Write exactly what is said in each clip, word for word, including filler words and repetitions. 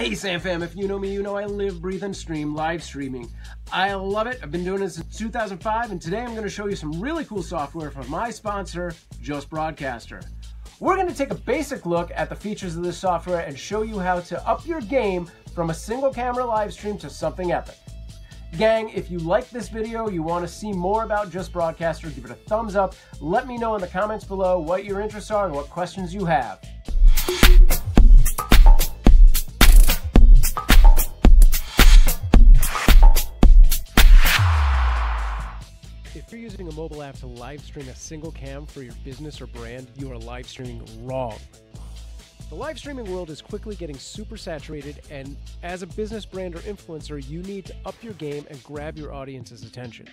Hey Sam Fam, if you know me, you know I live, breathe, and stream live streaming. I love it. I've been doing this since two thousand five, and today I'm going to show you some really cool software from my sponsor, Just Broadcaster. We're going to take a basic look at the features of this software and show you how to up your game from a single camera live stream to something epic. Gang, if you like this video, you want to see more about Just Broadcaster, give it a thumbs up. Let me know in the comments below what your interests are and what questions you have. If you're using a mobile app to live stream a single cam for your business or brand, you are live streaming wrong. The live streaming world is quickly getting super saturated, and as a business, brand, or influencer, you need to up your game and grab your audience's attention.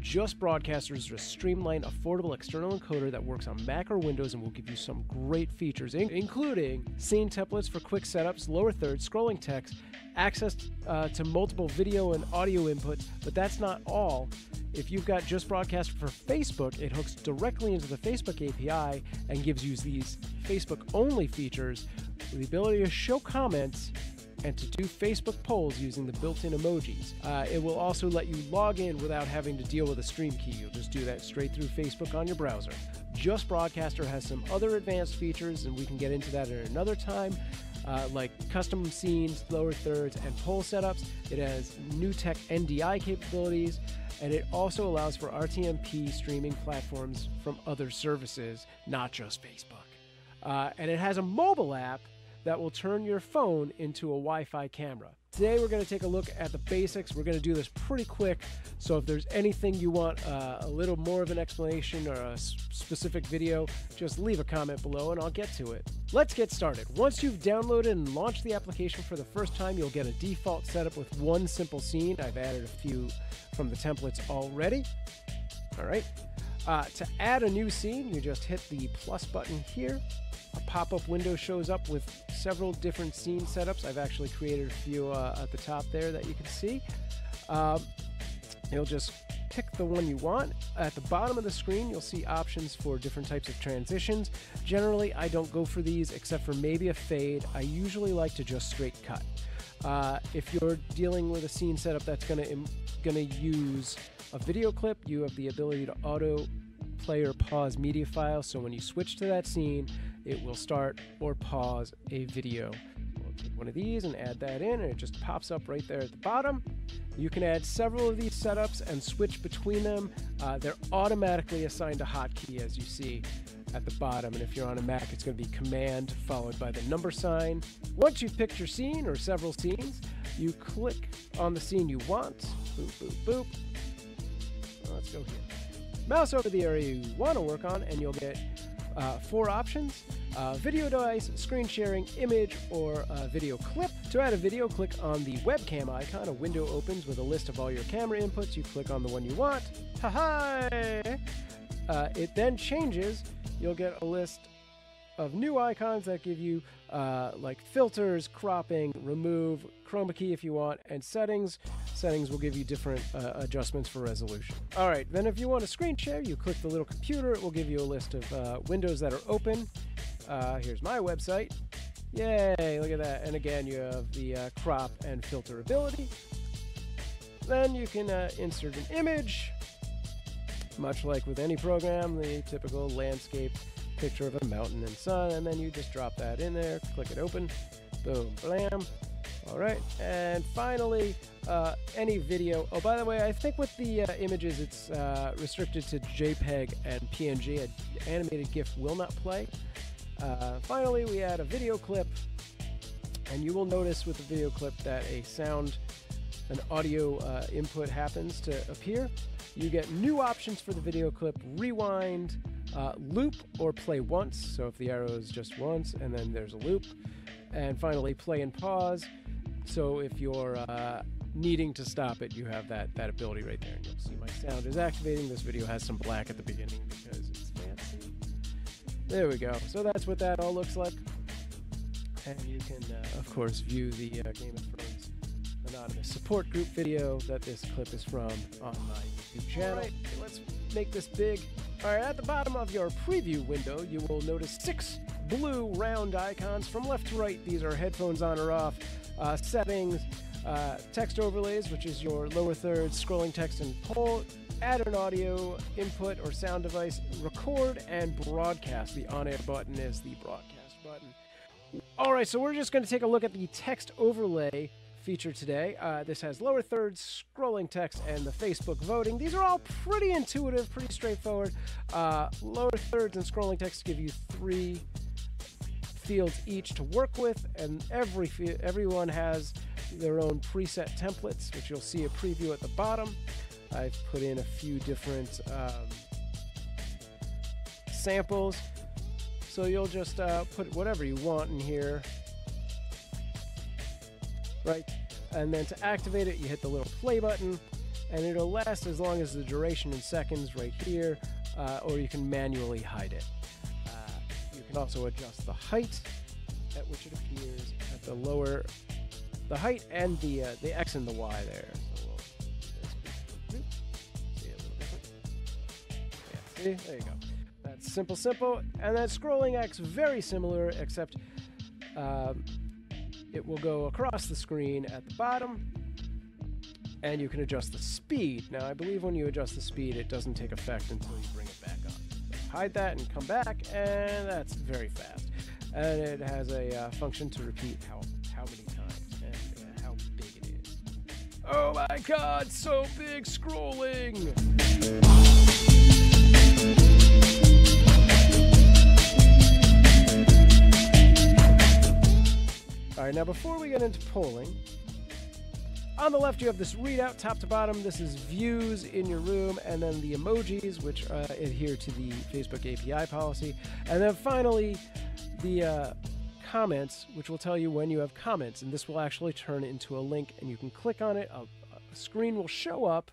Just Broadcaster is a streamlined, affordable external encoder that works on Mac or Windows and will give you some great features, including scene templates for quick setups, lower thirds, scrolling text, access uh, to multiple video and audio inputs. But that's not all. If you've got Just Broadcaster for Facebook, it hooks directly into the Facebook A P I and gives you these Facebook-only features with the ability to show comments and to do Facebook polls using the built-in emojis. Uh, it will also let you log in without having to deal with a stream key. You'll just do that straight through Facebook on your browser. Just Broadcaster has some other advanced features, and we can get into that at another time, uh, like custom scenes, lower thirds, and poll setups. It has new tech N D I capabilities, and it also allows for R T M P streaming platforms from other services, not just Facebook. Uh, and it has a mobile app that will turn your phone into a Wi-Fi camera. Today we're going to take a look at the basics. We're going to do this pretty quick, so if there's anything you want uh, a little more of an explanation or a specific video, just leave a comment below and I'll get to it. Let's get started. Once you've downloaded and launched the application for the first time, you'll get a default setup with one simple scene. I've added a few from the templates already. All right. Uh, to add a new scene, you just hit the plus button here. A pop-up window shows up with several different scene setups. I've actually created a few uh, at the top there that you can see. Um, you'll just pick the one you want. At the bottom of the screen, you'll see options for different types of transitions. Generally, I don't go for these except for maybe a fade. I usually like to just straight cut. Uh, if you're dealing with a scene setup that's going to gonna use a video clip, you have the ability to auto play or pause media files, so when you switch to that scene, it will start or pause a video. We'll take one of these and add that in, and it just pops up right there at the bottom. You can add several of these setups and switch between them. Uh, they're automatically assigned a hotkey, as you see at the bottom, and if you're on a Mac, it's going to be Command followed by the number sign. Once you've picked your scene or several scenes, you click on the scene you want. Boop, boop, boop. Let's go here. Mouse over the area you want to work on, and you'll get Uh, four options: uh, video device, screen sharing, image, or uh, video clip. To add a video, click on the webcam icon. A window opens with a list of all your camera inputs. You click on the one you want. Ha-ha! Uh, it then changes. You'll get a list of new icons that give you uh, like filters, cropping, remove, chroma key if you want, and settings. Settings will give you different uh, adjustments for resolution. All right, then if you want to screen share, you click the little computer. It will give you a list of uh, windows that are open. Uh, here's my website. Yay, look at that. And again, you have the uh, crop and filter ability. Then you can uh, insert an image. Much like with any program, the typical landscape picture of a mountain and sun, and then you just drop that in there, click it open, boom, blam. All right, and finally, uh, any video. Oh, by the way, I think with the uh, images, it's uh, restricted to JPEG and P N G. An animated GIF will not play. Uh, finally, we add a video clip, and you will notice with the video clip that a sound, an audio uh, input happens to appear. You get new options for the video clip: rewind, Uh, loop, or play once. So if the arrow is just once, and then there's a loop. And finally, play and pause. So if you're uh, needing to stop it, you have that that ability right there. And you'll see my sound is activating. This video has some black at the beginning because it's fancy. There we go. So that's what that all looks like. And you can, uh, of course, view the uh, Game of Thrones anonymous support group video that this clip is from on my YouTube channel. All right, let's make this big. All right, at the bottom of your preview window, you will notice six blue round icons from left to right. These are headphones on or off, uh, settings, uh, text overlays, which is your lower third scrolling text and pull, add an audio input or sound device, record, and broadcast. The on-air button is the broadcast button. All right, so we're just going to take a look at the text overlay feature today. Uh, this has lower third scrolling text and the Facebook voting. These are all pretty intuitive, pretty straightforward. Uh, lower thirds and scrolling text give you three fields each to work with, and every everyone has their own preset templates, which you'll see a preview at the bottom. I've put in a few different um, samples, so you'll just uh, put whatever you want in here, right? And then to activate it, you hit the little play button, and it'll last as long as the duration in seconds right here, uh, or you can manually hide it. Uh, you can also adjust the height at which it appears at the lower, the height and the, uh, the X and the Y there. There you go. That's simple, simple. And that scrolling acts very similar, except um, it will go across the screen at the bottom, and you can adjust the speed. Now, I believe when you adjust the speed, it doesn't take effect until you bring it back up. So hide that and come back, and that's very fast. And it has a uh, function to repeat how, how many times and uh, how big it is. Oh my God, so big scrolling! All right, now before we get into polling, on the left you have this readout top to bottom. This is views in your room, and then the emojis, which uh, adhere to the Facebook A P I policy. And then finally, the uh, comments, which will tell you when you have comments. And this will actually turn into a link, and you can click on it. A, a screen will show up,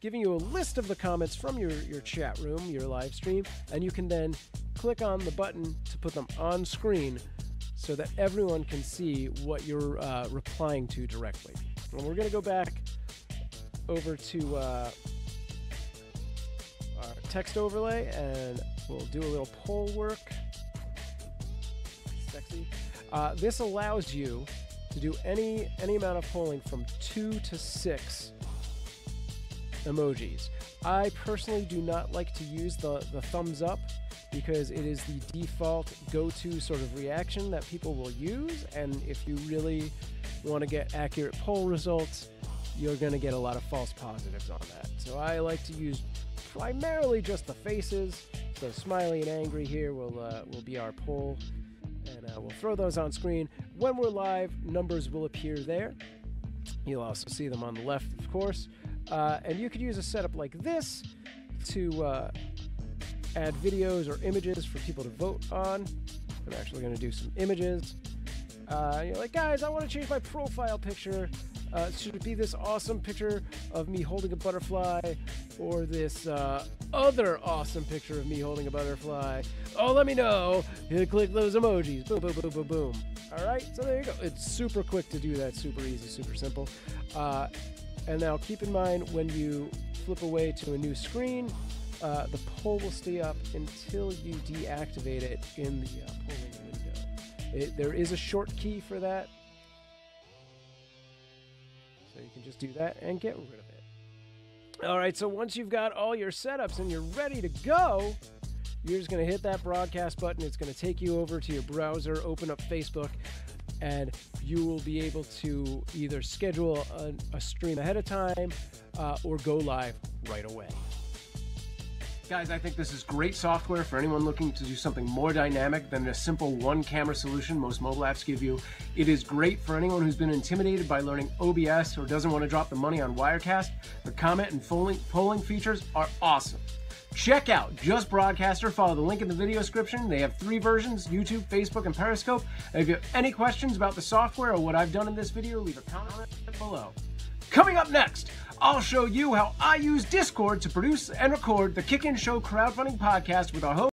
giving you a list of the comments from your, your chat room, your live stream, and you can then click on the button to put them on screen, so that everyone can see what you're uh, replying to directly. And we're going to go back over to uh, our text overlay, and we'll do a little poll work. Sexy. Uh, this allows you to do any any amount of polling from two to six emojis. I personally do not like to use the, the thumbs up, because it is the default go-to sort of reaction that people will use. And if you really want to get accurate poll results, you're going to get a lot of false positives on that. So I like to use primarily just the faces. So smiley and angry here will, uh, will be our poll. And uh, we'll throw those on screen. When we're live, numbers will appear there. You'll also see them on the left, of course. Uh, and you could use a setup like this to... Uh, add videos or images for people to vote on. I'm actually going to do some images. Uh, you're like, guys, I want to change my profile picture. Uh, should it be this awesome picture of me holding a butterfly, or this uh, other awesome picture of me holding a butterfly? Oh, let me know. You click those emojis. Boom, boom, boom, boom, boom. All right, so there you go. It's super quick to do that. Super easy, super simple. Uh, and now keep in mind, when you flip away to a new screen, Uh, the poll will stay up until you deactivate it in the uh, polling window. It, there is a short key for that, so you can just do that and get rid of it. All right, so once you've got all your setups and you're ready to go, you're just going to hit that broadcast button. It's going to take you over to your browser, open up Facebook, and you will be able to either schedule a, a stream ahead of time uh, or go live right away. Guys, I think this is great software for anyone looking to do something more dynamic than a simple one-camera solution most mobile apps give you. It is great for anyone who's been intimidated by learning O B S or doesn't want to drop the money on Wirecast. The comment and polling features are awesome. Check out Just Broadcaster. Follow the link in the video description. They have three versions: YouTube, Facebook, and Periscope. And if you have any questions about the software or what I've done in this video, leave a comment below. Coming up next, I'll show you how I use Discord to produce and record the Kickin' Show crowdfunding podcast with our host.